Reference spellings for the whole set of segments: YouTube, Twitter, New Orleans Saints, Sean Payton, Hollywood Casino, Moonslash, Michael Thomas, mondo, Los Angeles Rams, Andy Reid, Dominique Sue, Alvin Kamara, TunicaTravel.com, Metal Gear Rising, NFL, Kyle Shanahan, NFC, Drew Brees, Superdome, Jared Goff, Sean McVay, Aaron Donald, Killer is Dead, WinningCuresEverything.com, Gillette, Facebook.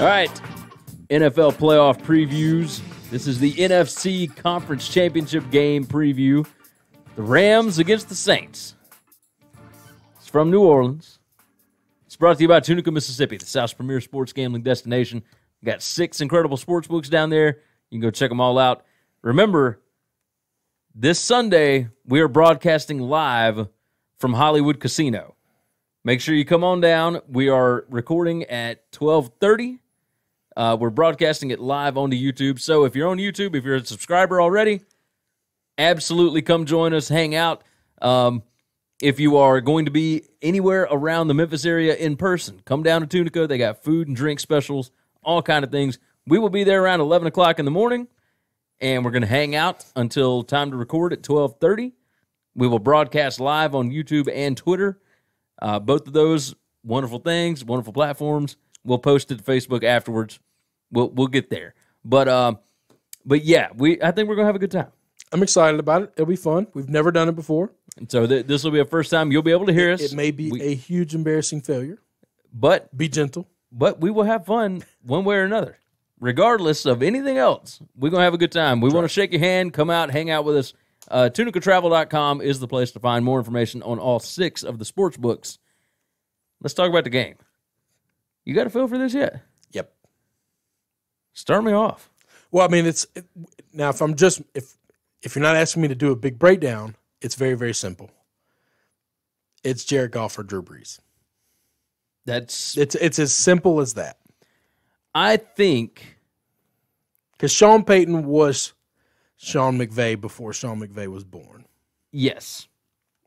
All right, NFL playoff previews. This is the NFC Conference Championship game preview. The Rams against the Saints. It's from New Orleans. It's brought to you by Tunica, Mississippi, the South's premier sports gambling destination. We've got 6 incredible sports books down there. You can go check them all out. Remember, this Sunday, we are broadcasting live from Hollywood Casino. Make sure you come on down. We are recording at 12:30. We're broadcasting it live onto YouTube. So if you're on YouTube, if you're a subscriber already, absolutely come join us, hang out. If you are going to be anywhere around the Memphis area in person, come down to Tunica. They got food and drink specials, all kind of things. We will be there around 11 o'clock in the morning, and we're going to hang out until time to record at 12:30. We will broadcast live on YouTube and Twitter. Both of those wonderful things, wonderful platforms. We'll post it to Facebook afterwards. We'll get there. But yeah, I think we're going to have a good time. I'm excited about it. It'll be fun. We've never done it before. And so this will be a first time you'll be able to hear us. It may be a huge embarrassing failure. But be gentle. But we will have fun one way or another. Regardless of anything else, we're going to have a good time. We want to shake your hand, come out, hang out with us. TunicaTravel.com is the place to find more information on all 6 of the sports books. Let's talk about the game. You got a feel for this yet? Yep. Start me off. Well, I mean, now if I'm just if you're not asking me to do a big breakdown, it's very, very simple. It's Jared Goff or Drew Brees. It's as simple as that. I think because Sean Payton was Sean McVay before Sean McVay was born. Yes.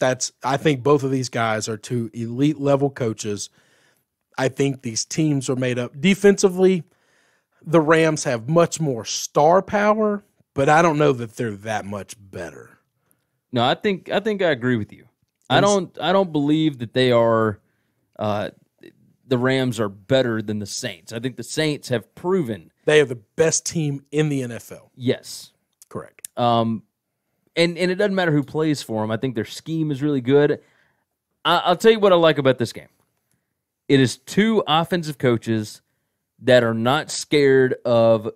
I think both of these guys are 2 elite level coaches. I think these teams are made up. Defensively, the Rams have much more star power, but I don't know that they're that much better. No, I think I agree with you. I don't believe that they are the Rams are better than the Saints. I think the Saints have proven they are the best team in the NFL. Yes. Correct. And it doesn't matter who plays for them. I think their scheme is really good. I'll tell you what I like about this game. It is 2 offensive coaches that are not scared of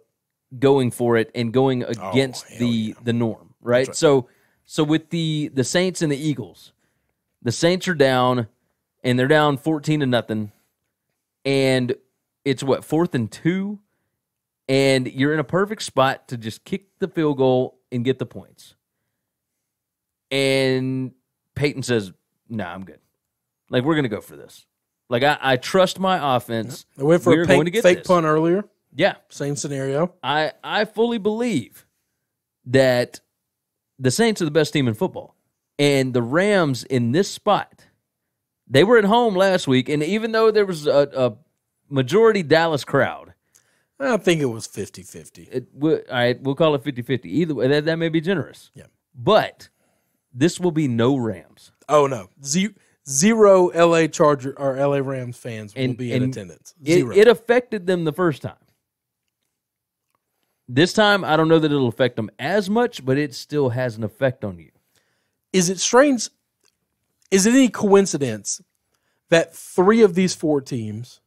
going for it and going against the norm, right? Right. So with the Saints and the Eagles, the Saints are down, and they're down 14-0, and it's, 4th and 2? And you're in a perfect spot to just kick the field goal and get the points. And Peyton says, nah, I'm good. Like, we're going to go for this. Like, I trust my offense. I went for a fake punt earlier. Yeah. Same scenario. I fully believe that the Saints are the best team in football. And the Rams in this spot, they were at home last week, and even though there was a majority Dallas crowd, I think it was 50-50. All right, we'll call it 50-50. Either way, that may be generous. Yeah. But this will be no Rams. Oh, no. Zero L.A. Charger or L.A. Rams fans will be in attendance. Zero. It affected them the first time. This time, I don't know that it'll affect them as much, but it still has an effect on you. Is it strange? Is it any coincidence that 3 of these 4 teams,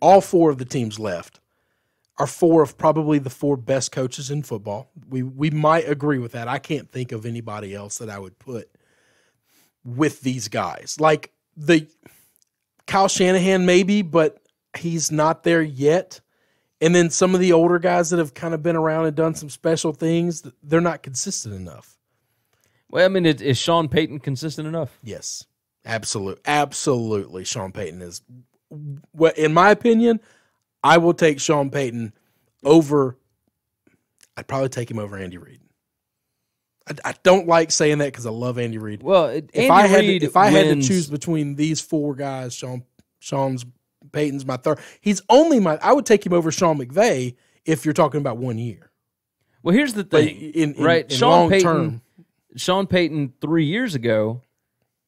all 4 of the teams left, are 4 of probably the 4 best coaches in football? We might agree with that. I can't think of anybody else that I would put with these guys. Like Kyle Shanahan maybe, but he's not there yet. And then some of the older guys that have kind of been around and done some special things, they're not consistent enough. Well, I mean, is Sean Payton consistent enough? Yes, absolutely. Absolutely, Sean Payton is. Well, in my opinion, I will take Sean Payton over – I'd probably take him over Andy Reid. I don't like saying that because I love Andy Reid. Well, if I had to choose between these 4 guys, Payton's my 3rd. He's only my – I would take him over Sean McVay if you're talking about 1 year. Well, here's the thing, right? Sean Payton 3 years ago,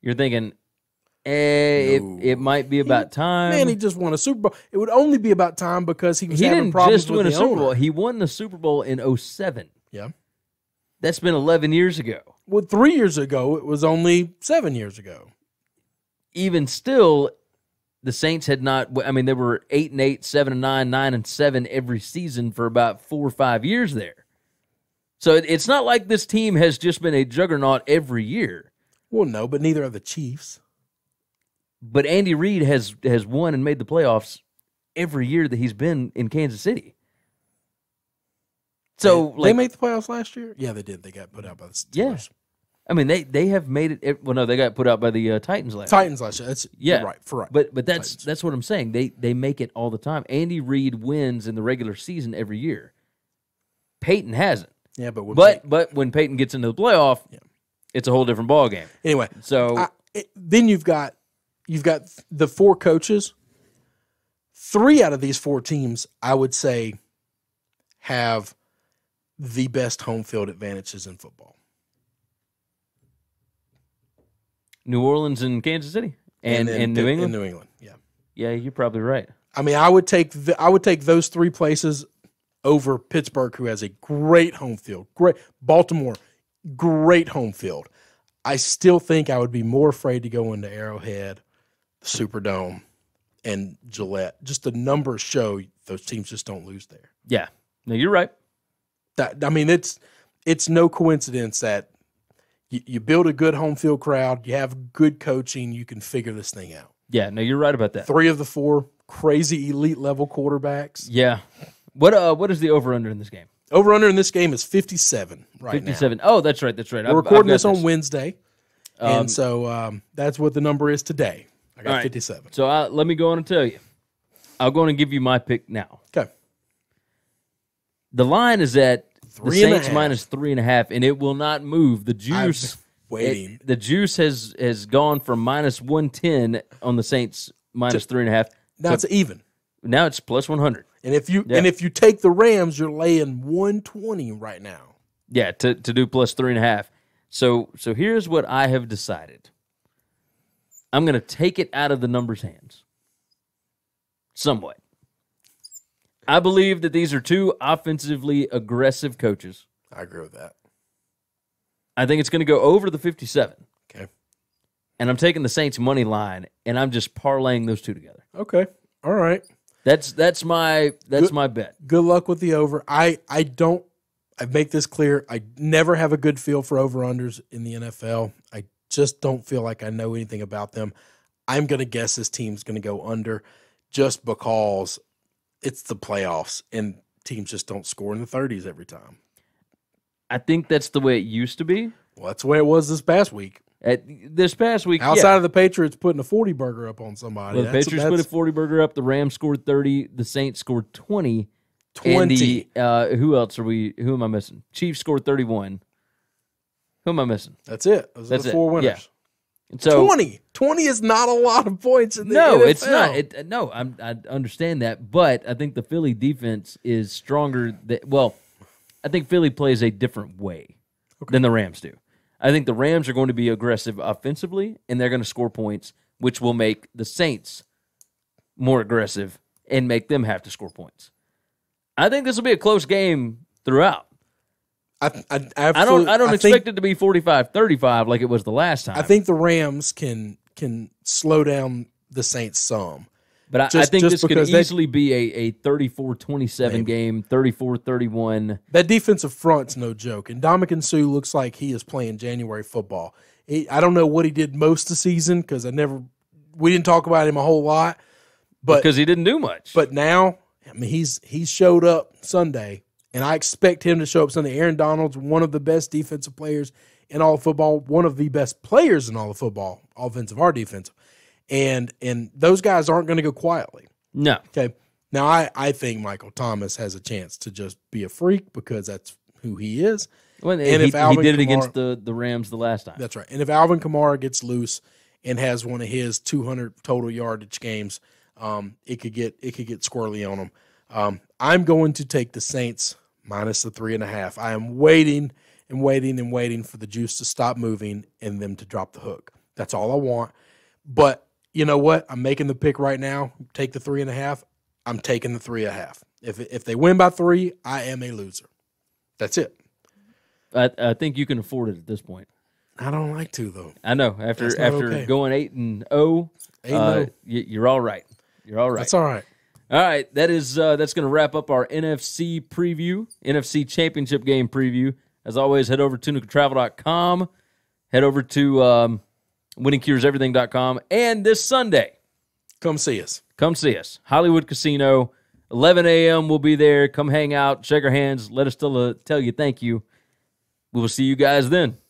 you're thinking – It might be about time. Man, he just won a Super Bowl. It would only be about time because he was having problems with the owner. He didn't just win a Super Bowl. He won the Super Bowl in 2007. Yeah. That's been 11 years ago. Well, 3 years ago, it was only 7 years ago. Even still, the Saints had not, I mean, they were 8-8, 7-9, 9-7 every season for about 4 or 5 years there. So it's not like this team has just been a juggernaut every year. Well, no, but neither are the Chiefs. But Andy Reid has won and made the playoffs every year that he's been in Kansas City. So they, they made the playoffs last year? Yeah, they did. They got put out by the Steelers. Yeah. I mean, they have made it. Well, no, they got put out by the Titans last year. That's, yeah, right. But that's what I'm saying. They make it all the time. Andy Reid wins in the regular season every year. Peyton hasn't. Yeah, but when Peyton gets into the playoff, it's a whole different ballgame. Anyway, so then you've got the four coaches. Three out of these four teams, I would say, have the best home field advantages in football. New Orleans and Kansas City and New England. And New England, yeah. Yeah, you're probably right. I mean, I would take those three places over Pittsburgh, who has a great home field. Great. Baltimore, great home field. I still think I would be more afraid to go into Arrowhead, Superdome, and Gillette. Just the numbers show those teams just don't lose there. Yeah. No, you're right. I mean, it's no coincidence that you build a good home field crowd, you have good coaching, you can figure this thing out. Yeah, no, you're right about that. Three of the four crazy elite-level quarterbacks. Yeah. What is the over-under in this game? Over-under in this game is 57 right 57. Now. 57. Oh, that's right, that's right. We're recording this on Wednesday, and so that's what the number is today. I got 57. Right. So let me go on and tell you. I'm going to give you my pick now. Okay. The line is at the Saints minus 3.5, and it will not move. The juice, the juice has gone from minus 110 on the Saints minus 3.5. Now it's even. Now it's plus 100. And if you take the Rams, you're laying 120 right now. Yeah, to do plus 3.5. So here's what I have decided. I'm going to take it out of the numbers' hands. Somewhat. I believe that these are two offensively aggressive coaches. I agree with that. I think it's going to go over the 57. Okay. And I'm taking the Saints' money line, and I'm just parlaying those two together. Okay. All right. That's my bet. Good luck with the over. I make this clear. I never have a good feel for over-unders in the NFL. I just don't feel like I know anything about them. I'm going to guess this team's going to go under just because – it's the playoffs, and teams just don't score in the 30s every time. I think that's the way it used to be. Well, that's the way it was this past week. Outside of the Patriots putting a 40-burger up on somebody. Well, the Patriots put a 40-burger up. The Rams scored 30. The Saints scored 20. 20. Who else are we – who am I missing? Chiefs scored 31. Who am I missing? That's it. Those are the four winners. Yeah. So, 20 is not a lot of points in the NFL. No, it's not. I understand that, but I think the Philly defense is stronger. I think Philly plays a different way than the Rams do. I think the Rams are going to be aggressive offensively, and they're going to score points, which will make the Saints more aggressive and make them have to score points. I think this will be a close game throughout. I don't expect it to be 45-35 like it was the last time. I think the Rams can slow down the Saints some. But I think this could easily be a 34-27 game, 34-31. That defensive front's no joke. And Dominique Sue looks like he is playing January football. I don't know what he did most of the season because we didn't talk about him a whole lot. Because he didn't do much. But now, I mean, he showed up Sunday. And I expect him to show up Sunday. Aaron Donald's one of the best defensive players in all of football, one of the best players in all of football, offensive or defensive. And those guys aren't going to go quietly. No. Okay. Now, I think Michael Thomas has a chance to just be a freak because that's who he is. Well, and he did it against the Rams the last time. That's right. And if Alvin Kamara gets loose and has one of his 200 total yardage games, it could get squirrely on him. I'm going to take the Saints minus the 3.5. I am waiting and waiting and waiting for the juice to stop moving and them to drop the hook. That's all I want. But you know what? I'm making the pick right now. Take the 3.5. I'm taking the 3.5. If they win by 3, I am a loser. That's it. I think you can afford it at this point. I don't like to though. I know. After going 8-0, You're all right. You're all right. That's all right. All right, that is that's going to wrap up our NFC preview, NFC Championship game preview. As always, head over to TunicaTravel.com. Head over to WinningCuresEverything.com. And this Sunday, come see us. Come see us. Hollywood Casino, 11 a.m. We'll be there. Come hang out, shake our hands. Let us tell you thank you. We will see you guys then.